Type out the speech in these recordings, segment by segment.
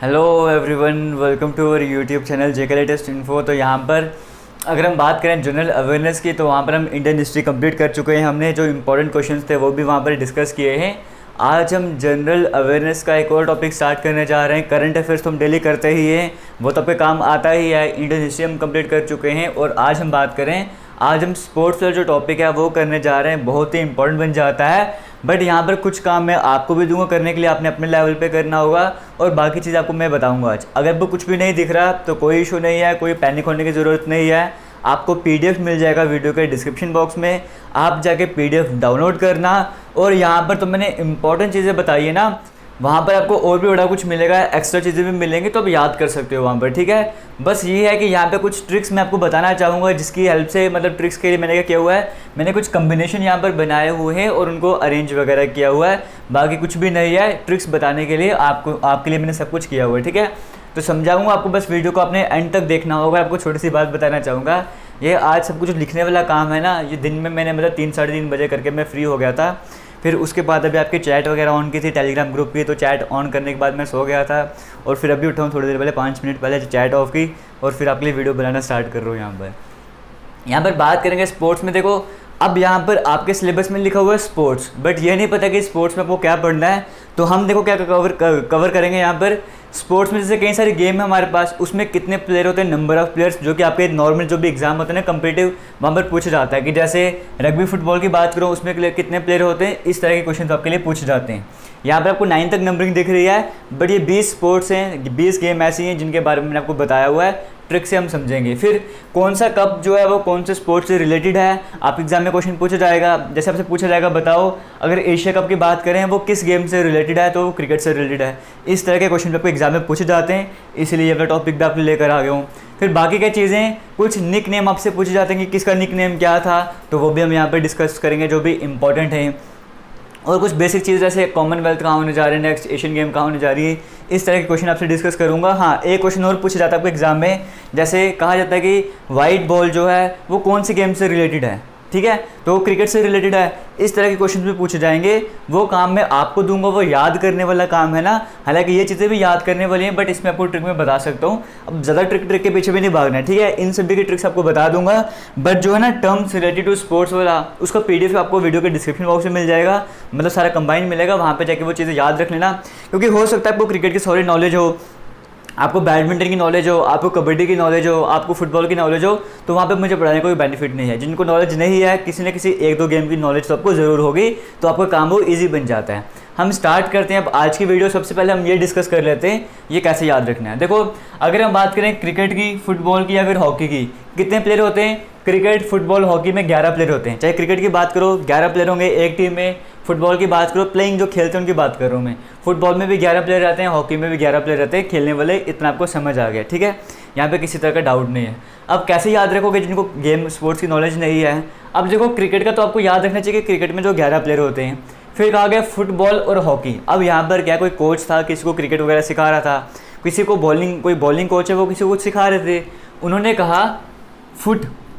Hello everyone, welcome to our YouTube channel JK latest info. तो यहाँ पर अगर हम बात करें जनरल अवेयरनेस की, तो वहाँ पर हम इंडियन हिस्ट्री कंप्लीट कर चुके हैं। हमने जो इंपॉर्टेंट क्वेश्चंस थे वो भी वहाँ पर डिस्कस किए हैं। आज हम जनरल अवेयरनेस का एक और टॉपिक स्टार्ट करने जा रहे हैं। करंट अफेयर्स तो हम डेली करते ही हैं, वो तो पे काम आता ही है। इंडियन हिस्ट्री हम कंप्लीट कर चुके हैं और आज हम बात करें, आज हम स्पोर्ट्स का जो टॉपिक है वो करने जा रहे हैं। बहुत ही इंपॉर्टेंट बन जाता है, बट यहाँ पर कुछ काम मैं आपको भी दूंगा करने के लिए, आपने अपने लेवल पे करना होगा और बाकी चीज़ आपको मैं बताऊंगा आज। अगर वो कुछ भी नहीं दिख रहा तो कोई इशू नहीं है, कोई पैनिक होने की ज़रूरत नहीं है। आपको PDF मिल जाएगा वीडियो के डिस्क्रिप्शन बॉक्स में, आप जाके PDF डाउनलोड करना। और यहाँ पर तो मैंने इंपॉर्टेंट चीज़ें बताई है ना, वहाँ पर आपको और भी बड़ा कुछ मिलेगा, एक्स्ट्रा चीज़ें भी मिलेंगी, तो आप याद कर सकते हो वहाँ पर, ठीक है। बस ये है कि यहाँ पे कुछ ट्रिक्स मैं आपको बताना चाहूँगा, जिसकी हेल्प से, मतलब ट्रिक्स के लिए मैंने क्या किया हुआ है, मैंने कुछ कम्बिनेशन यहाँ पर बनाए हुए हैं और उनको अरेंज वगैरह किया हुआ है। बाकी कुछ भी नहीं है, ट्रिक्स बताने के लिए आपको, आपके लिए मैंने सब कुछ किया हुआ है, ठीक है। तो समझाऊँगा आपको, बस वीडियो को आपने एंड तक देखना होगा। आपको छोटी सी बात बताना चाहूँगा, ये आज सब कुछ लिखने वाला काम है ना, ये दिन में मैंने मतलब 3 साढ़े 3 बजे करके मैं फ्री हो गया था। फिर उसके बाद अभी आपकी चैट वगैरह ऑन की थी टेलीग्राम ग्रुप की, तो चैट ऑन करने के बाद मैं सो गया था और फिर अभी उठा हूँ थोड़ी देर पहले, 5 मिनट पहले चैट ऑफ की और फिर आपके लिए वीडियो बनाना स्टार्ट कर रहा हूँ। यहाँ पर बात करेंगे स्पोर्ट्स में। देखो, अब यहाँ पर आपके सिलेबस में लिखा हुआ है स्पोर्ट्स, बट ये नहीं पता कि स्पोर्ट्स में आपको क्या पढ़ना है। तो हम देखो क्या कवर करेंगे यहाँ पर। स्पोर्ट्स में जैसे कई सारे गेम है हमारे पास, उसमें कितने प्लेयर होते हैं, नंबर ऑफ़ प्लेयर्स, जो कि आपके नॉर्मल जो भी एग्जाम होते हैं ना कम्पिटिटिव, वहाँ पर पूछा जाता है। कि जैसे रग्बी फुटबॉल की बात करूँ, उसमें कितने प्लेयर होते हैं, इस तरह के क्वेश्चन आपके लिए पूछे जाते हैं। यहाँ पर आपको 9 तक नंबरिंग दिख रही है, बट ये 20 स्पोर्ट्स हैं, 20 गेम ऐसी हैं जिनके बारे में मैंने आपको बताया हुआ है। ट्रिक से हम समझेंगे फिर कौन सा कप जो है वो कौन से स्पोर्ट्स से रिलेटेड है। आप एग्जाम में क्वेश्चन पूछा जाएगा, जैसे आपसे पूछा जाएगा बताओ अगर एशिया कप की बात करें वो किस गेम से रिलेटेड है, तो वो क्रिकेट से रिलेटेड है। इस तरह के क्वेश्चन आपको एग्जाम में पूछे जाते हैं, इसलिए अपना टॉपिक भी आपको लेकर आ गया हूँ। फिर बाकी क्या चीज़ें, कुछ निक नेम आपसे पूछे जाते हैं कि किसका निक नेम क्या था, तो वो भी हम यहाँ पर डिस्कस करेंगे जो भी इंपॉर्टेंट हैं। और कुछ बेसिक चीज़ जैसे कॉमनवेल्थ कहाँ होने जा रहे हैं नेक्स्ट, एशियन गेम कहाँ होने जा रही है, इस तरह के क्वेश्चन आपसे डिस्कस करूँगा। हाँ, एक क्वेश्चन और पूछा जाता है आपको एग्जाम में, जैसे कहा जाता है कि वाइट बॉल जो है वो कौन से गेम से रिलेटेड है, ठीक है, तो वो क्रिकेट से रिलेटेड है। इस तरह के क्वेश्चन भी पूछे जाएंगे। वो काम मैं आपको दूंगा, वो याद करने वाला काम है ना। हालांकि ये चीज़ें भी याद करने वाली हैं, बट इसमें आपको ट्रिक में बता सकता हूँ। अब ज़्यादा ट्रिक के पीछे भी नहीं भागना है, ठीक है। इन सभी की ट्रिक्स आपको बता दूंगा, बट जो है ना टर्म्स रिलेटेड टू स्पोर्ट्स वाला, उसका PDF आपको वीडियो के डिस्क्रिप्शन बॉक्स में मिल जाएगा, मतलब सारा कंबाइन मिलेगा। वहाँ पर जाकर वो चीज़ें याद रख लेना, क्योंकि हो सकता है आपको क्रिकेट की सॉरी नॉलेज हो, आपको बैडमिंटन की नॉलेज हो, आपको कबड्डी की नॉलेज हो, आपको फुटबॉल की नॉलेज हो, तो वहाँ पे मुझे पढ़ाने का कोई बेनिफिट नहीं है। जिनको नॉलेज नहीं है, किसी न किसी 1-2 गेम की नॉलेज तो आपको ज़रूर होगी, तो आपका काम वो ईजी बन जाता है। हम स्टार्ट करते हैं अब आज की वीडियो। सबसे पहले हम ये डिस्कस कर लेते हैं ये कैसे याद रखना है। देखो, अगर हम बात करें क्रिकेट की, फुटबॉल की या फिर हॉकी की, कितने प्लेयर होते हैं क्रिकेट, फुटबॉल, हॉकी में 11 प्लेयर होते हैं। चाहे क्रिकेट की बात करो 11 प्लेयर होंगे एक टीम में, फुटबॉल की बात करो प्लेइंग जो खेलते हैं उनकी बात करूँ मैं, फुटबॉल में भी 11 प्लेयर रहते हैं, हॉकी में भी 11 प्लेयर रहते हैं खेलने वाले। इतना आपको समझ आ गया, ठीक है, यहाँ पे किसी तरह का डाउट नहीं है। अब कैसे याद रखोगे जिनको गेम स्पोर्ट्स की नॉलेज नहीं है। अब देखो क्रिकेट का तो आपको याद रखना चाहिए कि क्रिकेट में जो 11 प्लेयर होते हैं। फिर कहा गया फुटबॉल और हॉकी। अब यहाँ पर क्या कोई कोच था, किसी को क्रिकेट वगैरह सिखा रहा था, किसी को बॉलिंग, कोई बॉलिंग कोच है वो किसी को सिखा रहे थे। उन्होंने कहा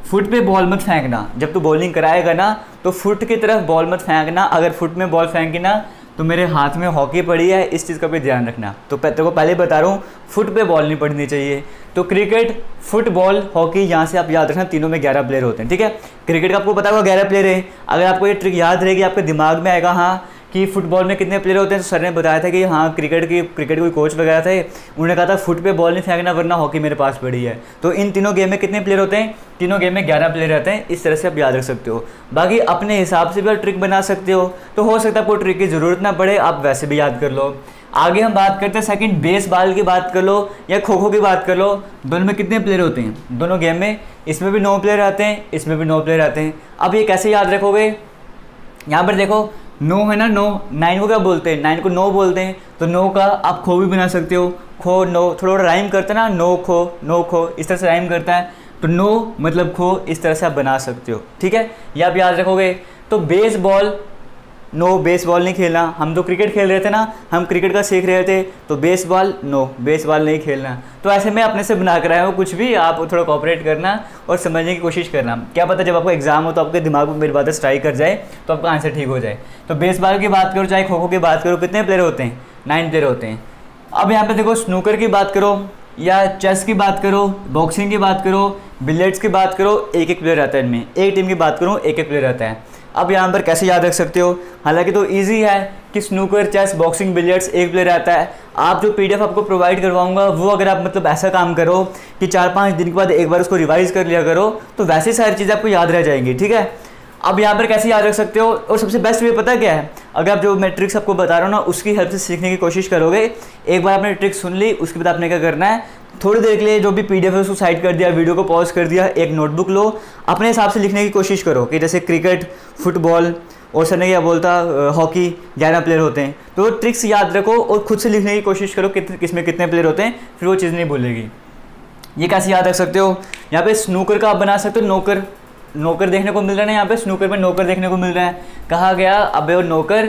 फुट पे बॉल मत फेंकना, जब तू बॉलिंग कराएगा ना तो फुट की तरफ बॉल मत फेंकना, अगर फुट में बॉल फेंकी ना तो मेरे हाथ में हॉकी पड़ी है, इस चीज़ का भी ध्यान रखना। तो तेरे को पहले बता रहा हूँ, फुट पे बॉल नहीं पड़नी चाहिए। तो क्रिकेट, फुटबॉल, हॉकी, यहाँ से आप याद रखना तीनों में 11 प्लेयर होते हैं, ठीक है। क्रिकेट का आपको पता होगा 11 प्लेयर है। अगर आपको ये ट्रिक याद रहेगी आपके दिमाग में आएगा हाँ कि फुटबॉल में कितने प्लेयर होते हैं, तो सर ने बताया था कि हाँ क्रिकेट कोई कोच वगैरह थे, उन्होंने कहा था फुट पे बॉल नहीं फेंकना वरना हॉकी मेरे पास पड़ी है। तो इन तीनों गेम में कितने प्लेयर होते हैं, तीनों गेम में 11 प्लेयर रहते हैं। इस तरह से आप याद रख सकते हो। बाकी अपने हिसाब से भी आप ट्रिक बना सकते हो सकता है आपको ट्रिक की ज़रूरत ना पड़े, आप वैसे भी याद कर लो। आगे हम बात करते हैं सेकंड, बेस बॉल की बात कर लो या खो खो की बात कर लो, दोनों में कितने प्लेयर होते हैं दोनों गेम में, इसमें भी 9 प्लेयर आते हैं, इसमें भी 9 प्लेयर आते हैं। अब ये कैसे याद रखोगे, यहाँ पर देखो 9 है ना, 9 को क्या बोलते हैं, 9 को 9 बोलते हैं, तो 9 का आप खो भी बना सकते हो, खो 9, थोड़ा राइम करता है ना, 9 खो इस तरह से राइम करता है, तो 9 मतलब खो, इस तरह से आप बना सकते हो, ठीक है, ये आप याद रखोगे। तो बेसबॉल, बेसबॉल नहीं खेलना, हम तो क्रिकेट खेल रहे थे ना, हम क्रिकेट का सीख रहे थे, तो बेसबॉल बेसबॉल नहीं खेलना। तो ऐसे मैं अपने से बना कर आया हूँ, कुछ भी आप थोड़ा कोऑपरेट करना और समझने की कोशिश करना। क्या पता जब आपको एग्जाम हो तो आपके दिमाग में मेरी बातें स्ट्राइक कर जाए तो आपका आंसर ठीक हो जाए। तो बेसबॉल की बात करो चाहे खो खो की बात करो, कितने प्लेयर होते हैं, 9 प्लेयर होते हैं। अब यहाँ पे देखो स्नूकर की बात करो या चेस की बात करो, बॉक्सिंग की बात करो, बिलियर्ड्स की बात करो, एक एक प्लेयर रहता है इनमें। एक टीम की बात करूँ एक एक प्लेयर रहता है। अब यहाँ पर कैसे याद रख सकते हो, हालांकि तो ईजी है कि स्नूकर, चेस, बॉक्सिंग, बिलियर्ड्स एक प्लेयर रहता है। आप जो पीडीएफ आपको प्रोवाइड करवाऊंगा वो अगर आप मतलब ऐसा काम करो कि 4-5 दिन के बाद एक बार उसको रिवाइज़ कर लिया करो तो वैसे सारी चीज़ें आपको याद रह जाएंगी, ठीक है। अब यहाँ पर कैसे याद रख सकते हो, और सबसे बेस्ट वे पता क्या है, अगर आप जो मैं ट्रिक्स आपको बता रहा हूँ ना उसकी हेल्प से सीखने की कोशिश करोगे। एक बार आपने ट्रिक्स सुन ली, उसके बाद आपने क्या करना है, थोड़ी देर के लिए जो भी पीडीएफ है उसको साइड कर दिया, वीडियो को पॉज कर दिया, एक नोटबुक लो, अपने हिसाब से लिखने की कोशिश करो कि जैसे क्रिकेट, फुटबॉल और सर ने क्या बोलता, हॉकी 11 प्लेयर होते हैं, तो ट्रिक्स याद रखो और खुद से लिखने की कोशिश करो किसमें कितने प्लेयर होते हैं, फिर वो चीज़ नहीं भूलेगी। ये कैसे याद रख सकते हो, यहाँ पे स्नूकर का आप बना सकते हो नौकर। नौकर देखने को मिल रहा है ना यहाँ पे, स्नूकर में नौकर देखने को मिल रहा है। कहा गया अब वो नौकर,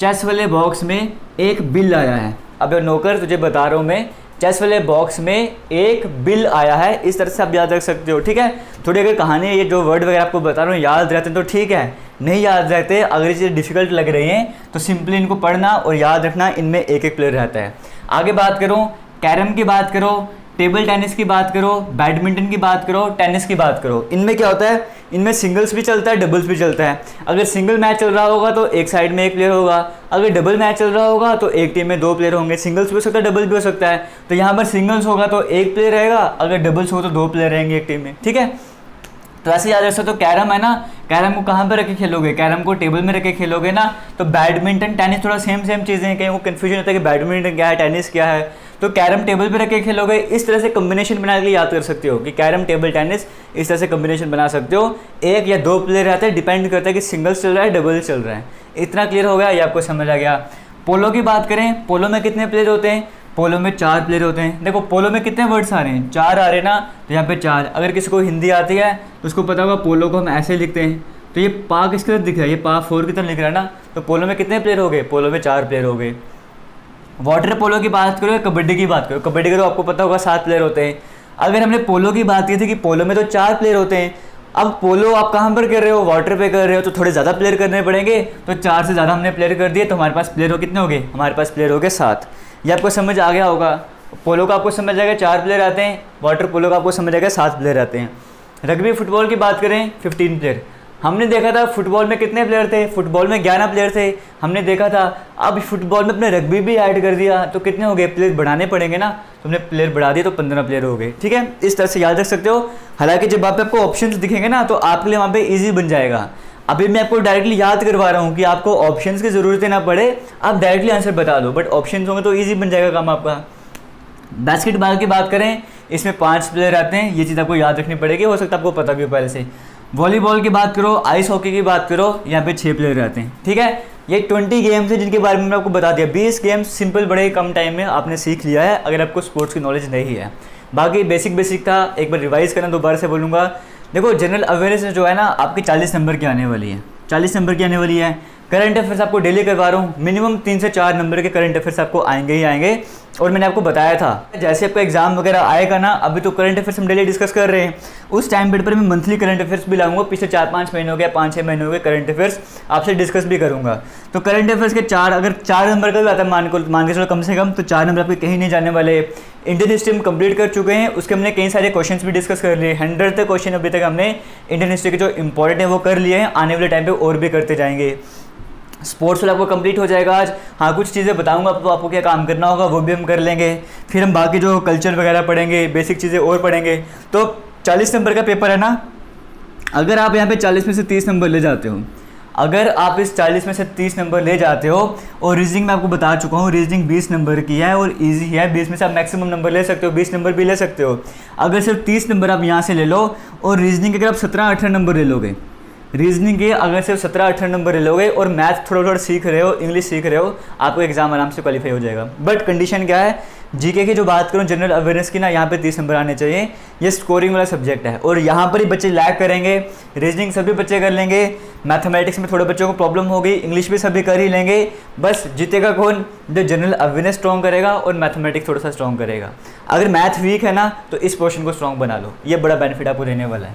चेस वाले बॉक्स में एक बिल आया है। अब वो नौकर, तुझे बता रहा हूँ मैं, चेस वाले बॉक्स में एक बिल आया है। इस तरह से आप याद रख सकते हो, ठीक है। थोड़ी अगर कहानी ये जो वर्ड वगैरह आपको बता रहा हूँ याद रहते हैं तो ठीक है, नहीं याद रहते, अगर ये चीज़ें डिफिकल्ट लग रही हैं तो सिंपली इनको पढ़ना और याद रखना, इनमें एक एक प्लेयर रहता है। आगे बात करूँ, कैरम की बात करो, टेबल टेनिस की बात करो, बैडमिंटन की बात करो, टेनिस की बात करो, इनमें क्या होता है, इनमें सिंगल्स भी चलता है, डबल्स भी चलता है। अगर सिंगल मैच चल रहा होगा तो एक साइड में एक प्लेयर होगा, अगर डबल मैच चल रहा होगा तो एक टीम में दो प्लेयर होंगे। सिंगल्स भी हो सकता है, डबल भी हो सकता है। तो यहाँ पर सिंगल्स होगा तो एक प्लेयर रहेगा, अगर डबल्स हो तो दो प्लेयर रहेंगे एक टीम में, ठीक है। तो ऐसे याद रखो। तो कैरम है ना, कैरम को कहाँ पे रख के खेलोगे, कैरम को टेबल में रख के खेलोगे ना। तो बैडमिंटन, टेनिस थोड़ा सेम चीज़ें हैं, कहीं को कन्फ्यूजन होता है कि बैडमिंटन क्या है, टेनिस क्या है, तो कैरम टेबल पे रख के खेलोगे। इस तरह से कम्बिनेशन बना के याद कर सकते हो कि कैरम, टेबल टेनिस, इस तरह से कम्बिनेशन बना सकते हो। एक या दो प्लेयर रहते हैं, डिपेंड करता है कि सिंगल्स चल रहा है, डबल चल रहा है। इतना क्लियर हो गया, ये आपको समझ आ गया। पोलो की बात करें, पोलो में कितने प्लेयर होते हैं, पोलो में 4 प्लेयर होते हैं। देखो पोलो में कितने वर्ड्स आ रहे हैं, 4 आ रहे हैं ना, तो यहाँ पे 4। अगर किसी को हिंदी आती है तो उसको पता होगा पोलो को हम ऐसे लिखते हैं, तो ये पा किसकी तरफ दिख रहा है, ये पा 4 की तरफ लिख रहा है ना। तो पोलो में कितने प्लेयर हो गए, पोलो में 4 प्लेयर हो गए। वाटर पोलो की बात करो या कबड्डी की बात करो, कबड्डी करो आपको पता होगा 7 प्लेयर होते हैं। अगर हमने पोलो की बात की थी कि पोलो में तो 4 प्लेयर होते हैं, अब पोलो आप कहाँ पर कर रहे हो, वाटर पे कर रहे हो, तो थोड़े ज़्यादा प्लेयर करने पड़ेंगे, तो 4 से ज़्यादा हमने प्लेयर कर दिए, तो हमारे पास प्लेयर हो कितने हो गए, हमारे पास प्लेयर हो गए 7। ये आपको समझ आ गया होगा। पोलो का आपको समझ आएगा 4 प्लेयर आते हैं, वाटर पोलो का आपको समझ आएगा 7 प्लेयर आते हैं। रग्बी फुटबॉल की बात करें, 15 प्लेयर हमने देखा था। फुटबॉल में कितने प्लेयर थे, फुटबॉल में 11 प्लेयर थे हमने देखा था। अब फुटबॉल में अपने रग्बी भी ऐड कर दिया तो कितने हो गए, प्लेयर बढ़ाने पड़ेंगे ना, तुमने प्लेयर बढ़ा दिए तो 15 प्लेयर हो गए, ठीक है। इस तरह से याद रख सकते हो। हालांकि जब वहाँ पे आपको ऑप्शंस दिखेंगे ना तो आपके लिए वहाँ पे ईजी बन जाएगा। अभी मैं आपको डायरेक्टली याद करवा रहा हूँ कि आपको ऑप्शंस की ज़रूरत ना पड़े, आप डायरेक्टली आंसर बता दो, बट ऑप्शन होंगे तो ईजी बन जाएगा काम आपका। बास्केटबॉल की बात करें, इसमें 5 प्लेयर आते हैं, ये चीज़ आपको याद रखनी पड़ेगी, हो सकता है आपको पता भी हो पहले से। वॉलीबॉल की बात करो, आइस हॉकी की बात करो, यहाँ पे 6 प्लेयर रहते हैं, ठीक है। ये 20 गेम्स हैं जिनके बारे में मैं आपको बता दिया। 20 गेम्स सिंपल बड़े कम टाइम में आपने सीख लिया है, अगर आपको स्पोर्ट्स की नॉलेज नहीं है। बाकी बेसिक था, एक बार रिवाइज़ करना, दोबारा से बोलूँगा। देखो जनरल अवेयरनेस जो है ना आपकी 40 नंबर की आने वाली है, 40 नंबर की आने वाली है। करंट अफेयर्स आपको डेली करवा रहा हूँ, मिनिमम 3 से 4 नंबर के करंट अफेयर्स आपको आएंगे ही आएंगे। और मैंने आपको बताया था जैसे आपका एग्जाम वगैरह आएगा ना, अभी तो करंट अफेयर्स हम डेली डिस्कस कर रहे हैं, उस टाइम पीरियड पर मैं मंथली करंट अफेयर्स भी लाऊंगा। पिछले 4-5 महीने हो गया, 5-6 महीने हो गए, करंट अफेयर्स आपसे डिस्कस भी करूँगा। तो करंट अफेयर्स के 4, अगर 4 नंबर का भी आता है, मान के चलो कम से कम, तो 4 नंबर आपके कहीं नहीं जाने वाले। इंडियन हिस्ट्री हम कंप्लीट कर चुके हैं, उसके हमने कई सारे क्वेश्चंस भी डिस्कस कर लिए, 100 तक क्वेश्चन अभी तक हमने इंडियन हिस्ट्री के जो इंपॉर्टेंट है वो कर लिए हैं। आने वाले टाइम पे और भी करते जाएंगे। स्पोर्ट्स वाला आपको कंप्लीट हो जाएगा आज। हाँ कुछ चीज़ें बताऊंगा तो आपको क्या काम करना होगा वो भी हम कर लेंगे। फिर हम बाकी जो कल्चर वगैरह पढ़ेंगे, बेसिक चीज़ें और पढ़ेंगे। तो 40 नंबर का पेपर है ना, अगर आप यहाँ पर 40 में से 30 नंबर ले जाते हो, अगर आप इस 40 में से 30 नंबर ले जाते हो, और रीजनिंग मैं आपको बता चुका हूँ रीजनिंग 20 नंबर की है और इजी है, 20 में से आप मैक्सिमम नंबर ले सकते हो, 20 नंबर भी ले सकते हो। अगर सिर्फ 30 नंबर आप यहाँ से ले लो, और रीजनिंग के अगर आप 17-18 नंबर ले लोगे, रीजनिंग के अगर सिर्फ 17-18 नंबर ले लोगे, और मैथ थोड़ा थोड़ा सीख रहे हो, इंग्लिश सीख रहे हो, आपको एग्जाम आराम से क्वालिफाई हो जाएगा। बट कंडीशन क्या है, जीके की जो बात करूँ जनरल अवेयरनेस की ना, यहाँ पे 30 नंबर आने चाहिए, ये स्कोरिंग वाला सब्जेक्ट है और यहाँ पर ही बच्चे लैग करेंगे। रीजनिंग सभी बच्चे कर लेंगे, मैथमेटिक्स में थोड़े बच्चों को प्रॉब्लम होगी, इंग्लिश भी सभी कर ही लेंगे, बस जीतेगा कौन, जो जनरल अवेयरनेस स्ट्रॉन्ग करेगा और मैथमेटिक्स थोड़ा सा स्ट्रॉन्ग करेगा। अगर मैथ वीक है ना तो इस पोर्शन को स्ट्रॉन्ग बना लो, ये बड़ा बेनिफिट आपको देने वाला है।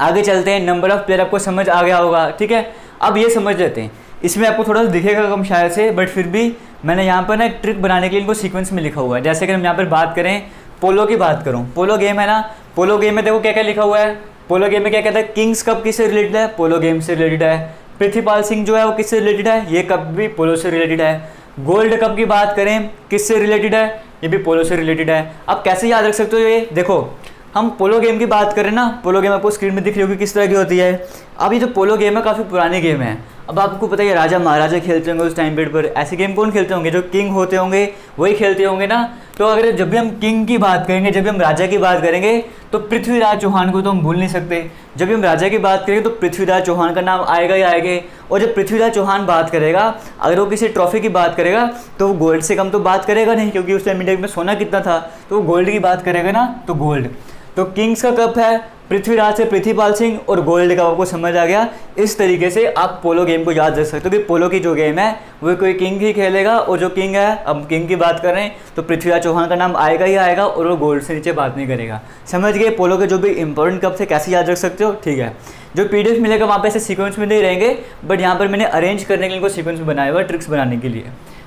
आगे चलते हैं, नंबर ऑफ प्लेयर आपको समझ आ गया होगा, ठीक है। अब ये समझ लेते हैं इसमें आपको थोड़ा सा दिखेगा कम शायर से, बट फिर भी मैंने यहाँ पर ना एक ट्रिक बनाने के लिए इनको सीक्वेंस में लिखा हुआ है। जैसे कि हम यहाँ पर बात करें पोलो की, बात करूँ पोलो गेम है ना, पोलो गेम में देखो क्या क्या लिखा हुआ है। पोलो गेम में क्या कहता है, किंग्स कप किससे रिलेटेड है, पोलो गेम से रिलेटेड है। पृथ्वीपाल सिंह जो है वो किससे रिलेटेड है, ये कप भी पोलो से रिलेटेड है। गोल्ड कप की बात करें किससे रिलेटेड है, ये भी पोलो से रिलेटेड है। आप कैसे याद रख सकते हो ये, देखो हम पोलो गेम की बात करें ना, पोलो गेम आपको स्क्रीन में दिख रही होगी किस तरह की होती है। अब ये जो पोलो गेम है काफ़ी पुरानी गेम है। अब आपको पता है राजा महाराजा खेलते होंगे उस टाइम पीरियड पर, ऐसे गेम कौन खेलते होंगे, जो किंग होते होंगे वही खेलते होंगे ना। तो अगर जब भी हम किंग की बात करेंगे, जब भी हम राजा की बात करेंगे तो पृथ्वीराज चौहान को तो हम भूल नहीं सकते। जब भी हम राजा की बात करेंगे तो पृथ्वीराज चौहान का नाम आएगा ही आएगा। और जब पृथ्वीराज चौहान बात करेगा, अगर वो किसी ट्रॉफी की बात करेगा तो वो गोल्ड से कम तो बात करेगा नहीं, क्योंकि उस टाइम इंडिया में सोना कितना था, तो वो गोल्ड की बात करेगा ना, तो गोल्ड। तो किंग्स का कप है, पृथ्वीराज से पृथ्वीपाल सिंह और गोल्ड कप आपको समझ आ गया। इस तरीके से आप पोलो गेम को याद रख सकते हो कि पोलो की जो गेम है वो कोई किंग ही खेलेगा, और जो किंग है, अब किंग की बात कर रहे हैं तो पृथ्वीराज चौहान का नाम आएगा ही आएगा और वो गोल्ड से नीचे बात नहीं करेगा। समझ गए पोलो के जो भी इंपॉर्टेंट कप थे कैसे याद रख सकते हो, ठीक है। जो पीडीएफ मिलेगा वहाँ पर ऐसे सीक्वेंस में नहीं रहेंगे, बट यहाँ पर मैंने अरेंज करने के लिए उनको सीक्वेंस में बनाया हुआ ट्रिक्स बनाने के लिए।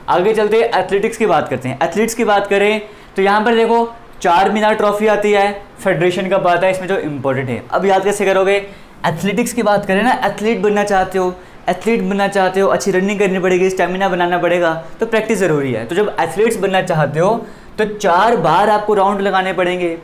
आगे चलते हैं एथलेटिक्स की बात करते हैं। एथलीट्स की बात करें तो यहाँ पर देखो चार मीनार ट्रॉफी आती है, फेडरेशन कप आता है, इसमें जो इम्पोर्टेंट है। अब याद कैसे करोगे, एथलेटिक्स की बात करें ना, एथलीट बनना चाहते हो, एथलीट बनना चाहते हो, अच्छी रनिंग करनी पड़ेगी, स्टेमिना बनाना पड़ेगा, तो प्रैक्टिस ज़रूरी है। तो जब एथलीट्स बनना चाहते हो तो 4 बार आपको राउंड लगाने पड़ेंगे।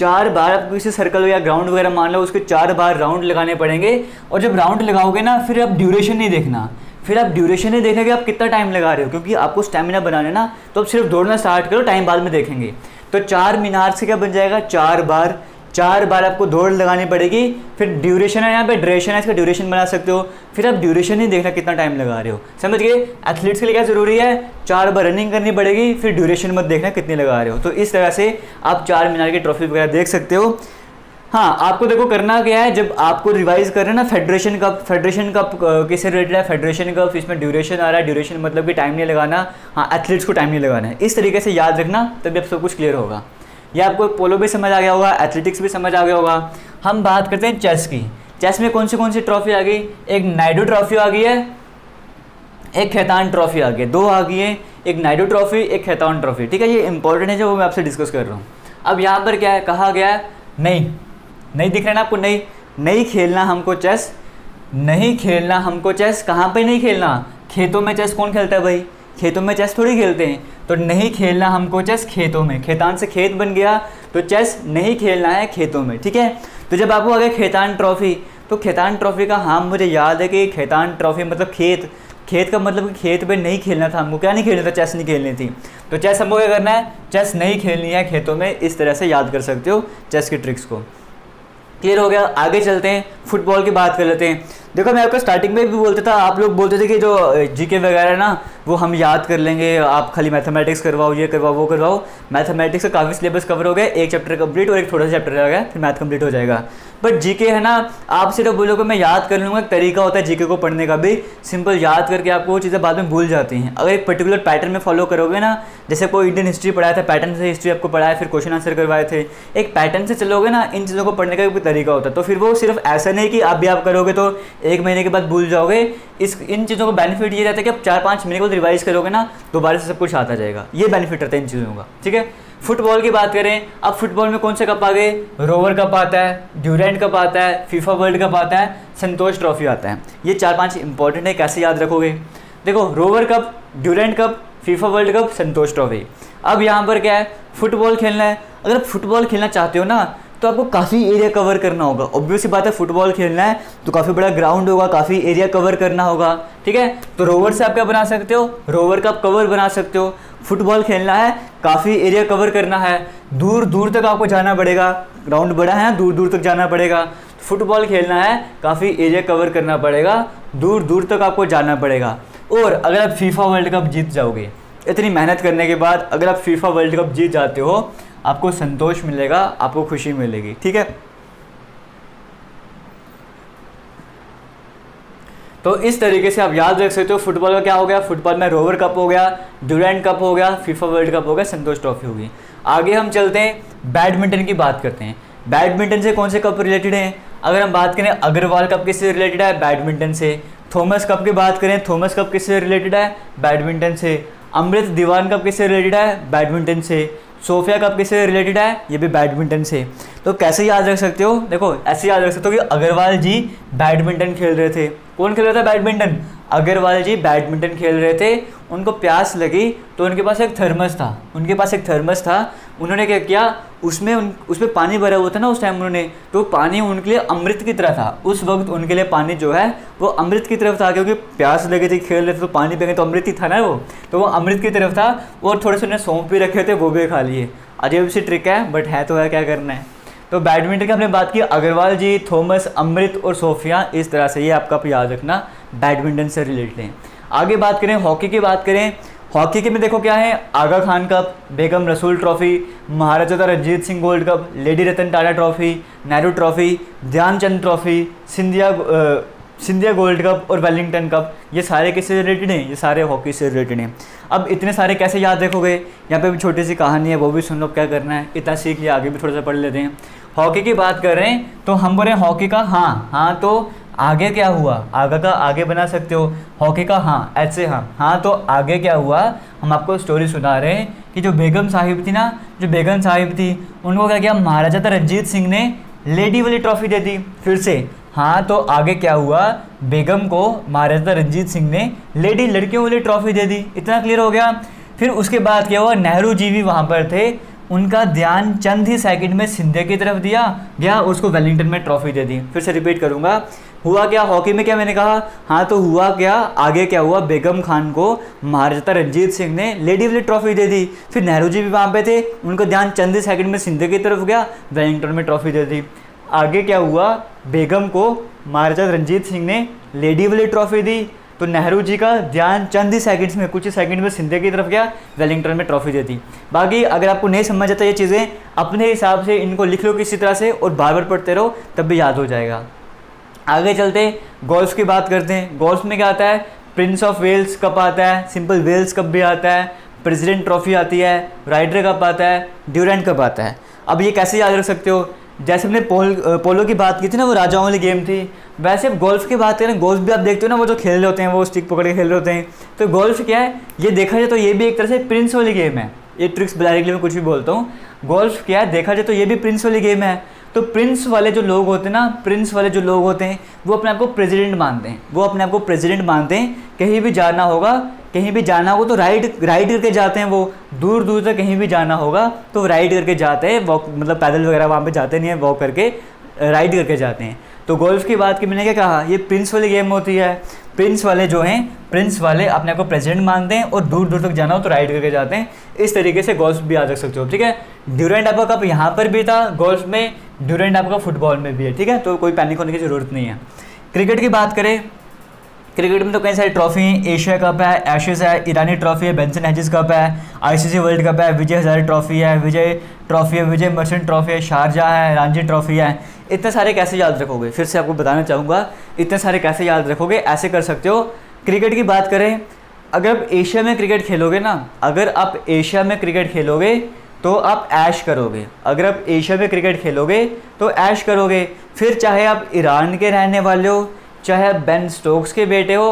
4 बार आपको किसी सर्कल या ग्राउंड वगैरह मान लो, उसके 4 बार राउंड लगाने पड़ेंगे। और जब राउंड लगाओगे ना, फिर आप ड्यूरेशन नहीं देखना, फिर आप ड्यूरेशन नहीं देखेंगे आप कितना टाइम लगा रहे हो, क्योंकि आपको स्टेमिना बनाना ना, तो आप सिर्फ दौड़ना स्टार्ट करो, टाइम बाद में देखेंगे। तो 4 मीनार से क्या बन जाएगा, 4 बार। 4 बार आपको दौड़ लगानी पड़ेगी, फिर ड्यूरेशन है, यहाँ पे ड्यूरेशन है, इसका ड्यूरेशन बना सकते हो, फिर आप ड्यूरेशन नहीं देखना कितना टाइम लगा रहे हो। समझ गए, एथलीट्स के लिए क्या ज़रूरी है, 4 बार रनिंग करनी पड़ेगी, फिर ड्यूरेशन मत देखना कितनी लगा रहे हो। तो इस तरह से आप 4 मीनार की ट्रॉफी वगैरह देख सकते हो। हाँ, आपको देखो करना क्या है, जब आपको रिवाइज कर रहे हैं ना, फेडरेशन कप किससे रिलेटेड है, फेडरेशन कप, इसमें ड्यूरेशन आ रहा है, ड्यूरेशन मतलब कि टाइम नहीं लगाना, हाँ एथलीट्स को टाइम नहीं लगाना है। इस तरीके से याद रखना, तभी आप सब कुछ क्लियर होगा। यह आपको पोलो भी समझ आ गया होगा, एथलेटिक्स भी समझ आ गया होगा। हम बात करते हैं चेस की। चेस में कौन सी ट्रॉफी आ गई, एक नाइडो ट्रॉफी आ गई है, एक खैतान ट्रॉफी आ गई, 2 आ गई है, एक नाइडो ट्रॉफी, एक खैतान ट्रॉफी, ठीक है। ये इंपॉर्टेंट है जो मैं आपसे डिस्कस कर रहा हूँ। अब यहाँ पर क्या है, कहा गया है नहीं दिख रहा है ना आपको, नहीं खेलना हमको चेस, नहीं खेलना हमको चेस। कहाँ पे नहीं खेलना, खेतों में चेस कौन खेलता है भाई, खेतों में चेस थोड़ी खेलते हैं। तो नहीं खेलना हमको चेस खेतों में, खेतान से खेत बन गया, तो चेस नहीं खेलना है खेतों में, ठीक है। तो जब आपको आ गया खैतान ट्रॉफी, तो खैतान ट्रॉफी का, हाँ मुझे याद है कि खैतान ट्रॉफी मतलब खेत का मतलब कि खेत पे नहीं खेलना था हमको, क्या नहीं खेलना था, चेस नहीं खेलनी थी। तो चेस हमको क्या करना है, चेस नहीं खेलनी है खेतों में। इस तरह से याद कर सकते हो चेस की ट्रिक्स को, क्लियर हो गया। आगे चलते हैं, फुटबॉल की बात कर लेते हैं। देखो मैं आपको स्टार्टिंग में भी बोलता था, आप लोग बोलते थे कि जो जीके वगैरह ना वो हम याद कर लेंगे, आप खाली मैथमेटिक्स करवाओ, ये करवाओ वो करवाओ। मैथमेटिक्स का काफ़ी सिलेबस कवर हो गया, एक चैप्टर कंप्लीट और एक थोड़ा सा चैप्टर रह गया, फिर मैथ कंप्लीट हो जाएगा। बट जीके है ना, आप सिर्फ बोलोगे मैं याद कर लूँगा, एक तरीका होता है जीके को पढ़ने का भी, सिंपल याद करके आपको वो चीज़ें बाद में भूल जाती हैं। अगर एक पर्टिकुलर पैटर्न में फॉलो करोगे ना, जैसे कोई इंडियन हिस्ट्री पढ़ाया था, पैटर्न से हिस्ट्री आपको पढ़ाया, फिर क्वेश्चन आंसर करवाए थे, एक पैटर्न से चलोगे ना, इन चीज़ों को पढ़ने का भी तरीका होता है। तो फिर वो सिर्फ ऐसा नहीं कि आप करोगे तो 1 महीने के बाद भूल जाओगे। इन चीज़ों का बेनिफिट ये रहता है कि आप 4-5 महीने को रिवाइज करोगे ना, दोबारा से सब कुछ आता जाएगा, ये बेनिफिट रहता है इन चीज़ों का, ठीक है। फुटबॉल की बात करें, अब फुटबॉल में कौन से कप आ गए, रोवर कप आता है, ड्यूरेंट कप आता है, फीफा वर्ल्ड कप आता है, संतोष ट्रॉफी आता है। ये 4-5 इंपॉर्टेंट है, कैसे याद रखोगे। देखो Rover Cup, Durand Cup, FIFA World Cup, Santosh trophy. अब यहाँ पर क्या है, फुटबॉल खेलना है। अगर आप फुटबॉल खेलना चाहते हो ना, तो आपको काफ़ी एरिया कवर करना होगा। ऑब्वियस बात है, फुटबॉल खेलना है तो काफ़ी बड़ा ग्राउंड होगा, काफ़ी एरिया कवर करना होगा, ठीक है। तो रोवर से आप क्या बना सकते हो, रोवर का आप कवर बना सकते हो। फुटबॉल खेलना है, काफ़ी एरिया कवर करना है, दूर दूर तक आपको जाना पड़ेगा, ग्राउंड बड़ा है, दूर दूर तक जाना पड़ेगा। फुटबॉल खेलना है, काफ़ी एरिया कवर करना पड़ेगा, दूर दूर तक आपको जाना पड़ेगा। और अगर आप फीफा वर्ल्ड कप जीत जाओगे, इतनी मेहनत करने के बाद अगर आप फीफा वर्ल्ड कप जीत जाते हो, आपको संतोष मिलेगा, आपको खुशी मिलेगी, ठीक है। तो इस तरीके से आप याद रख सकते हो। फुटबॉल का क्या हो गया, फुटबॉल में रोवर कप हो गया, ड्यूरेंट कप हो गया, फीफा वर्ल्ड कप हो गया, संतोष ट्रॉफी होगी। आगे हम चलते हैं, बैडमिंटन की बात करते हैं। बैडमिंटन से कौन से कप रिलेटेड हैं, अगर हम बात करें अग्रवाल कप किससे रिलेटेड है, बैडमिंटन से। थॉमस कप की बात करें, थॉमस कप किससे रिलेटेड है? बैडमिंटन से। अमृत दीवान कप किससे रिलेटेड है? बैडमिंटन से। सोफिया कप किससे रिलेटेड है? ये भी बैडमिंटन से। तो कैसे याद रख सकते हो? देखो ऐसे याद रख सकते हो कि अग्रवाल जी बैडमिंटन खेल रहे थे। कौन खेल रहा था बैडमिंटन? अग्रवाल जी बैडमिंटन खेल रहे थे। उनको प्यास लगी तो उनके पास एक थर्मस था। उन्होंने क्या किया, उसमें पानी भरा हुआ था ना उस टाइम उन्होंने, तो पानी उनके लिए अमृत की तरह था। उस वक्त उनके लिए पानी जो है वो अमृत की तरफ था, क्योंकि प्यास लगी थी, खेल रहे थे तो पानी पिएंगे तो अमृत ही था ना वो, तो वो अमृत की तरफ था। और थोड़े से उन्हें सौंफ भी रखे थे, वो भी खा लिए। अजीब सी ट्रिक है बट है तो है, क्या करना है। तो बैडमिंटन की हमने बात की, अग्रवाल जी, थॉमस, अमृत और सोफिया, इस तरह से ये आपका याद रखना बैडमिंटन से रिलेटेड है। आगे बात करें हॉकी की, बात करें हॉकी के में देखो क्या है, आगा Khan cup, Begum Rasool trophy, Maharaja Ranjit Singh gold cup, lady Ratan Tata trophy, Nehru trophy, Dhyanchand trophy, Scindia gold cup और वेलिंगटन कप, ये सारे किससे रिलेटेड हैं? ये सारे हॉकी से रिलेटेड हैं। अब इतने सारे कैसे याद रखोगे? यहाँ पे भी छोटी सी कहानी है, वो भी सुन लो, क्या करना है, इतना सीख लिया, आगे भी थोड़ा सा पढ़ लेते हैं। हॉकी की बात कर रहे हैं तो हम बोल रहे हैं हॉकी का हाँ, तो आगे क्या हुआ? आगे का आगे बना सकते हो, हॉकी का हाँ ऐसे हाँ, तो आगे क्या हुआ? हम आपको स्टोरी सुना रहे हैं कि जो बेगम साहिब थी उनको क्या किया, महाराजा रंजीत सिंह ने लेडी वाली ट्रॉफी दे दी फिर से। हाँ, तो आगे क्या हुआ? बेगम को महाराजा रंजीत सिंह ने लेडी लड़कियों वाली ट्रॉफी दे दी। इतना क्लियर हो गया। फिर उसके बाद क्या हुआ, नेहरू जी भी वहाँ पर थे, उनका ध्यान चंद ही सेकंड में सिंधिया की तरफ दिया गया, उसको वेलिंगटन में ट्रॉफी दे दी। फिर से रिपीट करूँगा, हुआ क्या हॉकी में, क्या मैंने कहा हाँ, तो हुआ क्या आगे क्या हुआ, बेगम खान को महाराजा रंजीत सिंह ने लेडी वाली ट्रॉफी दे दी, फिर नेहरू जी भी वहाँ पे थे, उनको ध्यान चंद ही सेकंड में सिंधिया की तरफ गया, वेलिंगटन में ट्रॉफी दे दी। आगे क्या हुआ, बेगम को महाराजा रंजीत सिंह ने लेडी वाली ट्रॉफी दी, तो नेहरू जी का ध्यान चंद ही सेकंड्स में, कुछ ही सेकंड में सिंधिया की तरफ गया, वेलिंगटन में ट्रॉफी देती। बाकी अगर आपको नहीं समझ आता ये चीज़ें, अपने हिसाब से इनको लिख लो किसी तरह से और बार बार पढ़ते रहो, तब भी याद हो जाएगा। आगे चलते गोल्फ की बात करते हैं। गोल्फ में क्या आता है, प्रिंस ऑफ वेल्स कप आता है, सिंपल वेल्स कप भी आता है, प्रेसिडेंट ट्रॉफी आती है, राइडर कप आता है, ड्यूरेंट कप आता है। अब ये कैसे याद रख सकते हो? जैसे हमने पोलो की बात की थी ना, वो राजाओं वाली गेम थी, वैसे अब गोल्फ की बात करें, गोल्फ भी आप देखते हो ना, वो जो खेल रहे होते हैं वो स्टिक पकड़ के खेल रहे होते हैं, तो गोल्फ क्या है, ये देखा जाए तो ये भी एक तरह से प्रिंस वाली गेम है। ये ट्रिक्स बताने के लिए मैं कुछ भी बोलता हूँ। गोल्फ क्या है, देखा जाए तो ये भी प्रिंस वाली गेम है। तो प्रिंस वाले जो लोग होते हैं वो अपने आप को प्रेसिडेंट मानते हैं, कहीं भी जाना होगा तो राइड करके जाते हैं, वो दूर दूर तक कहीं भी जाना होगा तो राइड करके जाते हैं, वॉक मतलब पैदल वगैरह वहाँ पे जाते नहीं है, वॉक करके राइड करके जाते हैं। तो गोल्फ की बात की मैंने क्या कहा, ये प्रिंस वाली गेम होती है। प्रिंस वाले अपने आप को प्रेसिडेंट मानते हैं और दूर दूर तक जाना हो तो राइड करके जाते हैं। इस तरीके से गोल्फ भी याद रख सकते हो, ठीक है। ड्यूरेंट आपका कप यहाँ पर भी था गोल्फ में, ड्यूरेंट आपका फुटबॉल में भी है, ठीक है, तो कोई पैनिक होने की ज़रूरत नहीं है। क्रिकेट की बात करें, क्रिकेट में तो कई सारी ट्रॉफी हैं, एशिया कप है, एशेज़ है, ईरानी ट्रॉफी है, बेंसन हैजिस कप है, आईसीसी वर्ल्ड कप है, विजय हज़ारे ट्रॉफी है, विजय मर्चेंट ट्रॉफी है, शारजा है, रांची ट्रॉफी है। इतने सारे कैसे याद रखोगे? फिर से आपको बताना चाहूँगा, इतने सारे कैसे याद रखोगे, ऐसे कर सकते हो। क्रिकेट की बात करें, अगर आप एशिया में क्रिकेट खेलोगे ना, तो आप ऐश करोगे, फिर चाहे आप ईरान के रहने वाले हो, चाहे आप बेन स्टोक्स के बेटे हो,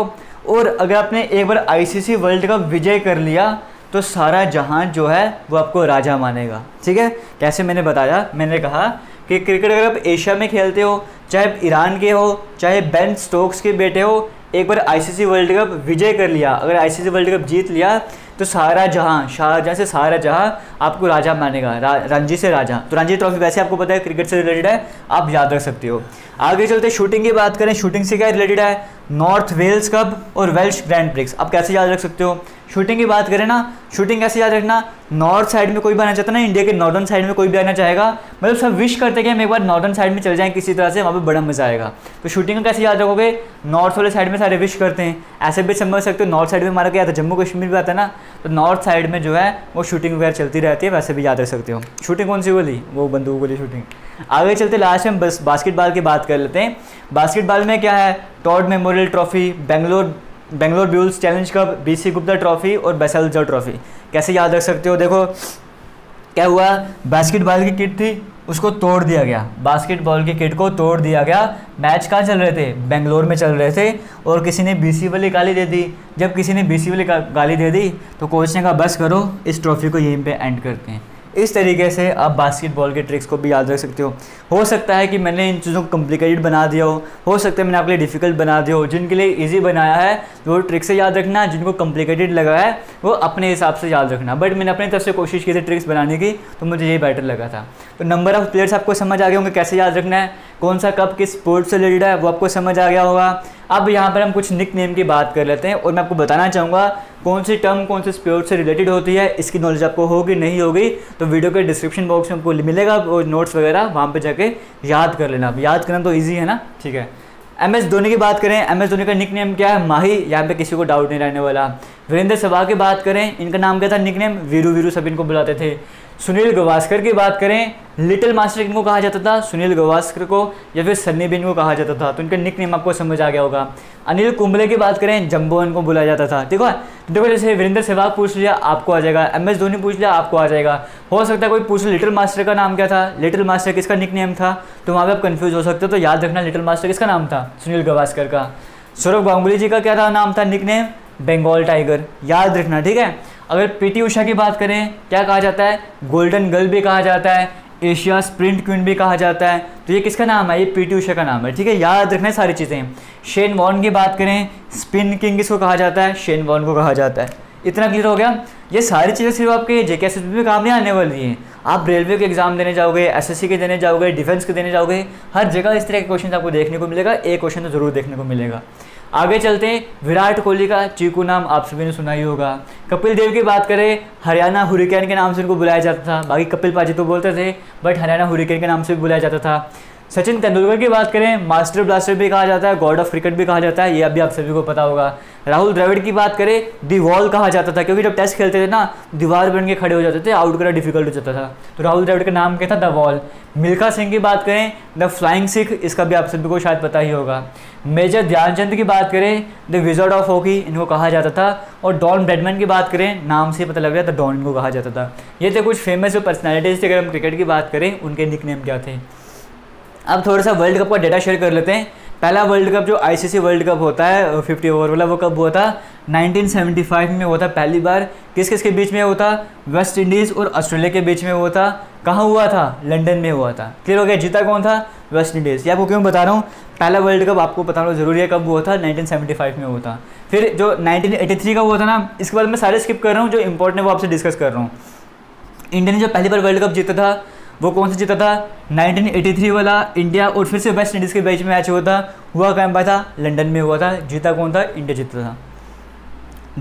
और अगर आपने एक बार आईसीसी वर्ल्ड कप विजय कर लिया तो सारा जहान जो है वो आपको राजा मानेगा, ठीक है। कैसे मैंने बताया, मैंने कहा कि क्रिकेट अगर आप एशिया में खेलते हो, चाहे आप ईरान के हो, चाहे बेन स्टोक्स के बेटे हो, एक बार आईसीसी वर्ल्ड कप विजय कर लिया, अगर आईसीसी वर्ल्ड कप जीत लिया तो सारा जहां, शाहजहाँ से सारा जहाँ आपको राजा मानेगा, रणजी से राजा। तो रणजी ट्रॉफी वैसे आपको पता है क्रिकेट से रिलेटेड है, आप याद रख सकते हो। आगे चलते शूटिंग की बात करें, शूटिंग से क्या रिलेटेड है, नॉर्थ वेल्स कप और वेल्श ग्रैंड प्रिक्स। आप कैसे याद रख सकते हो? शूटिंग की बात करें ना, शूटिंग कैसे याद रखना, नॉर्थ साइड में कोई भी आना चाहता ना, इंडिया के नॉर्दर्न साइड में कोई भी आना चाहेगा, मतलब सब विश करते कि हम एक बार नॉर्दर्न साइड में चले जाएँ किसी तरह से, वहाँ पर बड़ा मज़ा आएगा। तो शूटिंग कैसे याद रखोगे, नॉर्थ वाले साइड में सारे विश करते हैं, ऐसे भी समझ सकते हो। नॉर्थ साइड में हमारा क्या आता है, जम्मू कश्मीर भी आता है ना, तो नॉर्थ साइड में जो है वो शूटिंग वगैरह चलती रहती है, वैसे भी याद रख सकते हो। शूटिंग कौन सी बोली, वो बंदूक वाली शूटिंग। आगे चलते लास्ट में बस बास्केटबॉल की बात कर लेते हैं। बास्केटबॉल में क्या है, Todd Memorial Trophy, Bangalore Blues Challenge Cup, BC Gupta trophy और बेसल जॉय ट्रॉफी। कैसे याद रख सकते हो? देखो क्या हुआ, बास्केटबॉल की किट थी उसको तोड़ दिया गया, बास्केटबॉल की किट को तोड़ दिया गया। मैच कहाँ चल रहे थे, बेंगलोर में चल रहे थे, और किसी ने बीसी वाली गाली दे दी। जब किसी ने बीसी वाली गाली दे दी तो कोच ने कहा बस करो, इस ट्रॉफी को यहीं पे एंड करते हैं। इस तरीके से आप बास्केटबॉल के ट्रिक्स को भी याद रख सकते हो। हो सकता है कि मैंने इन चीज़ों को कॉम्प्लिकेटेड बना दिया हो सकता है मैंने आपके लिए डिफ़िकल्ट बना दिया हो। जिनके लिए इजी बनाया है वो ट्रिक से याद रखना, जिनको कॉम्प्लिकेटेड लगा है वो अपने हिसाब से याद रखना। बट मैंने अपनी तरफ से कोशिश की थी ट्रिक्स बनाने की, तो मुझे यही बेटर लगा था। तो नंबर ऑफ़ प्लेयर्स आपको समझ आ गए होंगे कैसे याद रखना है, कौन सा कप किस स्पोर्ट से रिलेटेड है वो आपको समझ आ गया होगा। अब यहाँ पर हम कुछ निक नेम की बात कर लेते हैं, और मैं आपको बताना चाहूँगा कौन सी टर्म कौन से स्पोर्ट से रिलेटेड होती है। इसकी नॉलेज आपको होगी नहीं होगी तो वीडियो के डिस्क्रिप्शन बॉक्स में आपको मिलेगा और नोट्स वगैरह, वहाँ पे जाके याद कर लेना। अब याद करना तो इजी है ना, ठीक है। MS धोनी की बात करें, MS धोनी का निक नेम क्या है, माही, यहाँ पे किसी को डाउट नहीं रहने वाला। वीरेंद्र सहवाग की बात करें, इनका नाम क्या था, निक नेम वीरू, वीरू सब इनको बुलाते थे। सुनील गवास्कर की बात करें, लिटिल मास्टर इनको कहा जाता था, सुनील गवास्कर को या फिर सन्नी बिन को कहा जाता था, तो इनका निक नेम आपको समझ आ गया होगा। अनिल कुंबले की बात करें, जंबो इनको बुलाया जाता था, ठीक है। देखो जैसे वीरेंद्र सहवाग पूछ लिया आपको आ जाएगा, MS धोनी पूछ लिया आपको आ जाएगा। हो सकता है कोई पूछ लिटिल मास्टर का नाम क्या था, लिटिल मास्टर किसका निक नेम था, तो वहाँ पर आप कन्फ्यूज़ हो सकते हो। तो याद रखना लिटिल मास्टर किसका नाम था, सुनील गवास्कर का। सौरव गांगुली जी का क्या था नाम था, निक नेम बंगाल टाइगर, याद रखना, ठीक है। अगर PT ऊषा की बात करें क्या कहा जाता है, गोल्डन गर्ल भी कहा जाता है, एशिया स्प्रिंट क्वीन भी कहा जाता है, तो ये किसका नाम है, ये PT ऊषा का नाम है, ठीक है। याद रखना सारी चीज़ें। शेन वॉर्न की बात करें, स्पिन किंग इसको कहा जाता है, शेन वॉर्न को कहा जाता है। इतना क्लियर हो गया। ये सारी चीज़ें सिर्फ आपके JK LATEST में काम नहीं आने वाली हैं। आप रेलवे के एग्जाम देने जाओगे, SSC के देने जाओगे, डिफेंस के देने जाओगे, हर जगह इस तरह के क्वेश्चन आपको देखने को मिलेगा, एक क्वेश्चन तो ज़रूर देखने को मिलेगा। आगे चलते हैं। विराट कोहली का चीकू नाम आप सभी ने सुना ही होगा। कपिल देव की बात करें, हरियाणा हुरिकेन के नाम से उनको बुलाया जाता था, बाकी कपिल पाजी तो बोलते थे बट हरियाणा हुरिकेन के नाम से भी बुलाया जाता था। सचिन तेंदुलकर की बात करें, मास्टर ब्लास्टर भी कहा जाता है, गॉड ऑफ क्रिकेट भी कहा जाता है, ये अभी आप सभी को पता होगा। राहुल द्रविड़ की बात करें, दी वॉल कहा जाता था, क्योंकि जब टेस्ट खेलते थे ना दीवार बन के खड़े हो जाते थे, आउट करना डिफिकल्ट हो जाता था, तो राहुल द्रविड़ का नाम क्या था, द वॉल। मिल्खा सिंह की बात करें, द फ्लाइंग सिख, इसका भी आप सभी को शायद पता ही होगा। मेजर ध्यानचंद की बात करें, द विजर्ड ऑफ हॉकी इनको कहा जाता था। और डॉन ब्रैडमैन की बात करें, नाम से पता लग रहा था डॉन इनको कहा जाता था। ये थे कुछ फेमस पर्सनैलिटीज़ थे, अगर हम क्रिकेट की बात करें उनके निकनेम क्या थे। अब थोड़ा सा वर्ल्ड कप का डेटा शेयर कर लेते हैं। पहला वर्ल्ड कप जो ICC वर्ल्ड कप होता है 50 ओवर वाला, वो कब हुआ था, 1975 में हुआ था पहली बार। किस किस के बीच में हुआ था, वेस्ट इंडीज़ और ऑस्ट्रेलिया के बीच में हुआ था। कहाँ हुआ था, लंदन में हुआ था। क्लियर हो गया। जीता कौन था, वेस्ट इंडीज़। ये आपको क्यों बता रहा हूँ, पहला वर्ल्ड कप आपको बताना जरूरी है कब हुआ था, 1975 में हुआ था। फिर जो 1983 का हुआ था ना, इसके बाद मैं सारे स्किप कर रहा हूँ, जो इंपॉर्टेंट है वो आपसे डिस्कस कर रहा हूँ। इंडिया ने जो पहली बार वर्ल्ड कप जीता था वो कौन सा जीता था, 1983 वाला। इंडिया और फिर से वेस्ट इंडीज़ के बीच में मैच हुआ कहाँ पर था, लंदन में हुआ था। जीता कौन था, इंडिया जीता था।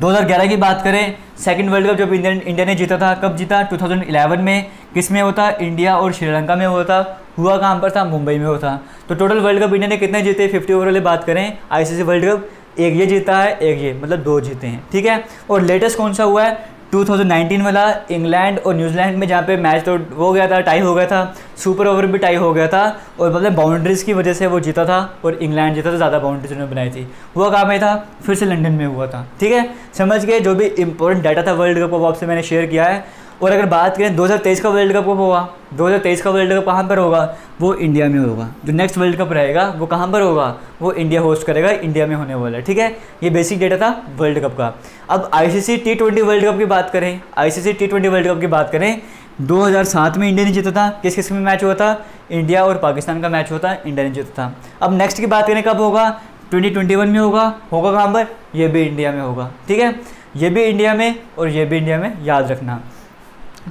2011 की बात करें, सेकंड वर्ल्ड कप जब इंडिया ने जीता था, कब जीता, 2011 में। किस में होता, इंडिया और श्रीलंका में होता। हुआ कहाँ पर था, मुंबई में होता। तो टोटल वर्ल्ड कप इंडिया ने कितने जीते, 50 ओवर वाले बात करें ICC वर्ल्ड कप, एक ये जीता है एक ये, मतलब दो जीते हैं, ठीक है। और लेटेस्ट कौन सा हुआ है, 2019 वाला, इंग्लैंड और न्यूजीलैंड में, जहाँ पे मैच तो हो गया था, टाई हो गया था, सुपर ओवर भी टाई हो गया था, और मतलब बाउंड्रीज़ की वजह से वो जीता था और इंग्लैंड जीता था, ज़्यादा बाउंड्रीज उन्होंने बनाई थी। हुआ कहाँ में था, फिर से लंदन में हुआ था, ठीक है। समझ गए, जो भी इंपॉर्टेंट डाटा था वर्ल्ड कप वो आपसे मैंने शेयर किया है। और अगर बात करें 2023 का वर्ल्ड कप कब होगा, 2023 का वर्ल्ड कप कहाँ पर होगा, वो इंडिया में होगा। जो नेक्स्ट वर्ल्ड कप रहेगा वो कहाँ पर होगा, वो इंडिया होस्ट करेगा, इंडिया में होने वाला है, ठीक है। ये बेसिक डेटा था वर्ल्ड कप का। अब ICC T20 वर्ल्ड कप की बात करें, ICC T20 वर्ल्ड कप की बात करें, 2007 में इंडिया ने जीता था। किस किस में मैच हुआ था, इंडिया और पाकिस्तान का मैच हुआ था, इंडिया ने जीता था। अब नेक्स्ट की बात करें कब होगा, 2021 में होगा कहाँ पर, यह भी इंडिया में होगा, ठीक है। ये भी इंडिया में और ये भी इंडिया में, याद रखना।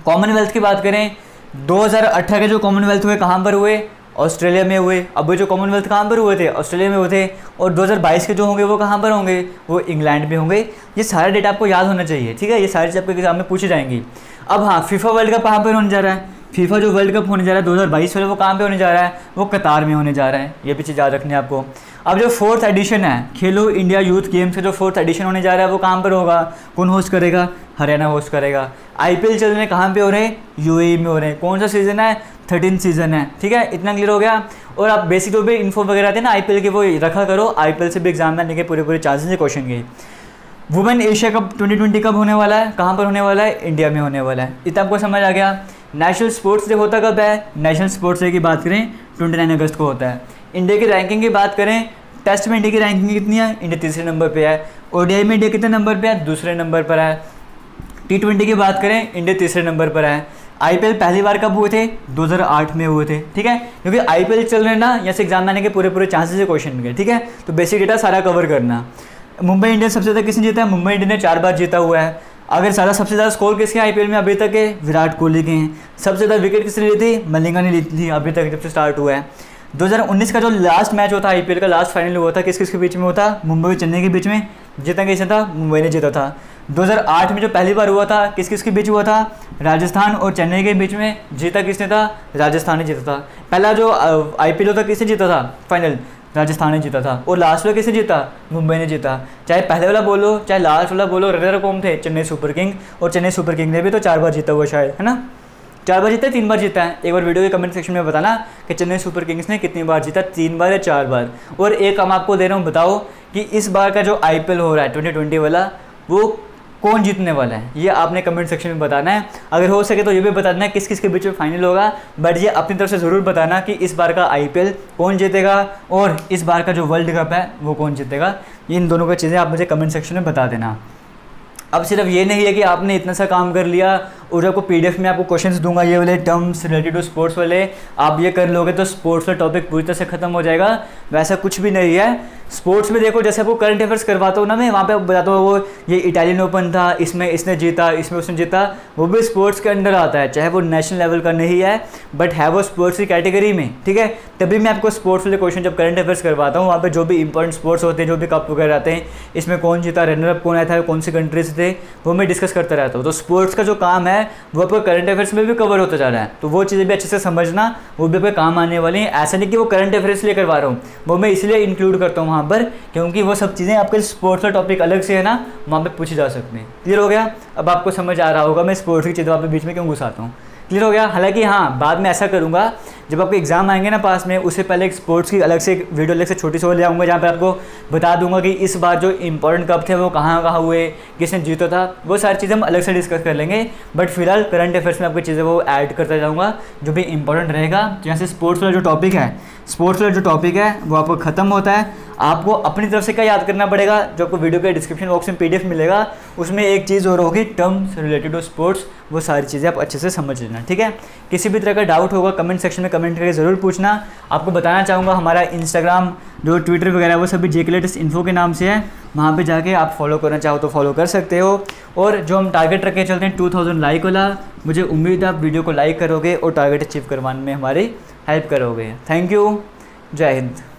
कॉमनवेल्थ की बात करें, 2018 के जो कॉमनवेल्थ हुए कहाँ पर हुए, ऑस्ट्रेलिया में हुए। अब जो कॉमनवेल्थ कहाँ पर हुए थे, ऑस्ट्रेलिया में हुए थे। और 2022 के जो होंगे वो कहाँ पर होंगे, वो इंग्लैंड में होंगे। ये सारा डेटा आपको याद होना चाहिए, ठीक है। ये सारी चीज़ आपके एग्जाम में पूछी जाएंगी। अब हाँ, फीफा वर्ल्ड कप कहाँ पर होने जा रहा है, फीफा जो वर्ल्ड कप होने जा रहा है 2022 वाला, वो कहाँ पर होने जा रहा है, वो कतार में होने जा रहा है। ये भी चीज़ याद रखनी है आपको। अब जो 4th एडिशन है खेलो इंडिया यूथ गेम्स का, जो 4th एडिशन होने जा रहा है वो कहाँ पर होगा, कौन होस्ट करेगा, हरियाणा होस्ट करेगा। IPL चल रहे हैं कहाँ पे हो रहे हैं, UAE में हो रहे हैं। कौन सा सीज़न है, 13 सीज़न है, ठीक है। इतना क्लियर हो गया। और आप बेसिक जो भी इन्फो वगैरह थे ना IPL के, वो रखा करो, IPL से भी एग्जाम आने के पूरे चांसेस है क्वेश्चन के। वुमेन एशिया कप 2020 कब होने वाला है, कहाँ पर होने वाला है, इंडिया में होने वाला है। इतना आपको समझ आ गया। नेशनल स्पोर्ट्स डे होता कब है? नेशनल स्पोर्ट्स डे की बात करें 29 अगस्त को होता है। इंडिया की रैंकिंग की बात करें, टेस्ट में इंडिया की रैंकिंग कितनी है? इंडिया तीसरे नंबर पे है। ओडीआई में इंडिया कितने नंबर पे है? दूसरे नंबर पर है। टी20 की बात करें, इंडिया तीसरे नंबर पर है। आईपीएल पहली बार कब हुए थे? 2008 में हुए थे, ठीक है। क्योंकि आईपीएल चल रहे हैं ना, यहाँ से एग्जाम में आने के पूरे चांसेस है क्वेश्चन के, ठीक है। तो बेसिक डेटा सारा कवर करना। मुंबई इंडियंस सबसे ज़्यादा किसने जीता है? मुंबई इंडियंस ने 4 बार जीता हुआ है। अगर सारा सबसे ज़्यादा स्कोर किसके आईपीएल में अभी तक है? विराट कोहली के हैं। सबसे ज़्यादा विकेट किसने ली थी? मलिंगा ने ली थी अभी तक जब से स्टार्ट हुआ है। 2019 का जो लास्ट मैच होता आईपीएल का, लास्ट फाइनल हुआ था किस किस के बीच में होता? मुंबई और चेन्नई के बीच में। जीता किसने था? मुंबई ने जीता था। 2008 में जो पहली बार हुआ था किस किस के बीच हुआ था? राजस्थान और चेन्नई के बीच में। जीता किसने था? राजस्थान ने जीता था। पहला जो आईपीएल होता किसने जीता था? फाइनल राजस्थान ने जीता था। और लास्ट वाला किसने जीता? मुंबई ने जीता। चाहे पहले वाला बोलो चाहे लास्ट वाला बोलो, रनर कौन थे? Chennai super king. और चेन्नई सुपर किंग ने भी तो 4 बार जीता हुआ शायद, है ना? 4 बार जीता है, 3 बार जीता है। एक बार वीडियो के कमेंट सेक्शन में बताना कि चेन्नई सुपर किंग्स ने कितनी बार जीता, 3 बार या 4 बार। और एक काम आपको दे रहा हूँ, बताओ कि इस बार का जो आईपीएल हो रहा है 2020 वाला, वो कौन जीतने वाला है? ये आपने कमेंट सेक्शन में बताना है। अगर हो सके तो ये भी बताना है किस किस के बीच में फाइनल होगा, बट ये अपनी तरफ से ज़रूर बताना कि इस बार का आईपीएल कौन जीतेगा और इस बार का जो वर्ल्ड कप है वो कौन जीतेगा। इन दोनों की चीज़ें आप मुझे कमेंट सेक्शन में बता देना। अब सिर्फ ये नहीं है कि आपने इतना सा काम कर लिया और आपको पीडीएफ में आपको क्वेश्चंस दूंगा ये वाले टर्म्स रिलेटेड टू स्पोर्ट्स वाले, आप ये कर लोगे तो स्पोर्ट्स का टॉपिक पूरी तरह से खत्म हो जाएगा। वैसा कुछ भी नहीं है। स्पोर्ट्स में देखो, जैसे आपको करंट अफेयर्स करवाता हूँ ना मैं, वहाँ पे बताता हूँ वो ये इटालियन ओपन था, इसमें इसने जीता, इसमें उसने जीता, वो भी स्पोर्ट्स के अंडर आता है। चाहे वो नेशनल लेवल का नहीं है बट है वो स्पोर्ट्स की कैटेगरी में, ठीक है। तभी मैं आपको स्पोर्ट्स वाले क्वेश्चन जब करंट अफेयर्स करवाता हूँ, वहाँ पर जो भी इंपॉर्टेंट स्पोर्ट्स होते हैं, जो भी कप वगैरह आते हैं, इसमें कौन जीता, रनरअप कौन आया था, कौन सी कंट्रीज थे, वो मैं डिस्कस करता रहता हूँ। तो स्पोर्ट्स का जो काम है वो आपका करंट अफेयर्स में भी कवर होता जा रहा है, तो वो चीज़ें भी अच्छे से समझना, वो भी आपके काम आने वाली हैं। ऐसा नहीं कि वो करंट अफेयर्स लिए करवा रहा हूँ, वो मैं इसलिए इंक्लूड करता हूँ वहाँ पर क्योंकि वो सब चीज़ें आपके स्पोर्ट्स का टॉपिक अलग से है ना, वहाँ पे पूछे जा सकते हैं। क्लियर हो गया? अब आपको समझ आ रहा होगा मैं स्पोर्ट्स की चीज़ें वहाँ पर बीच में क्यों घुसाता हूँ। क्लियर हो गया? हालांकि हाँ, बाद में ऐसा करूँगा जब आपके एग्जाम आएंगे ना पास में, उससे पहले एक स्पोर्ट्स की अलग से एक वीडियो अलग से छोटी सी ले आऊँगा, जहाँ पे आपको बता दूंगा कि इस बार जो इंपॉर्टेंट कप थे वो कहाँ कहाँ हुए, किसने जीता था, वो सारी चीज़ें हम अलग से डिस्कस कर लेंगे। बट फिलहाल करंट अफेयर्स में आपकी चीज़ें वो ऐड करता जाऊँगा जो भी इंपॉर्टेंट रहेगा। जैसे स्पोर्ट्स वाला जो टॉपिक है, स्पोर्ट्स वाला जो टॉपिक है वो आपको ख़त्म होता है। आपको अपनी तरफ से क्या याद करना पड़ेगा? जो आपको वीडियो के डिस्क्रिप्शन बॉक्स में पीडीएफ मिलेगा, उसमें एक चीज़ और होगी टर्म्स रिलेटेड टू स्पोर्ट्स, वो सारी चीज़ें आप अच्छे से समझ लेना, ठीक है। किसी भी तरह का डाउट होगा कमेंट सेक्शन में कमेंट करके ज़रूर पूछना। आपको बताना चाहूँगा हमारा इंस्टाग्राम जो ट्विटर वगैरह वो सभी जेके लेटेस्ट इन्फो के नाम से है, वहाँ पे जाके आप फॉलो करना चाहो तो फॉलो कर सकते हो। और जो हम टारगेट रख के चलते हैं 2000 लाइक वाला, मुझे उम्मीद है आप वीडियो को लाइक करोगे और टारगेट अचीव करवाने में हमारी हेल्प करोगे। थैंक यू, जय हिंद।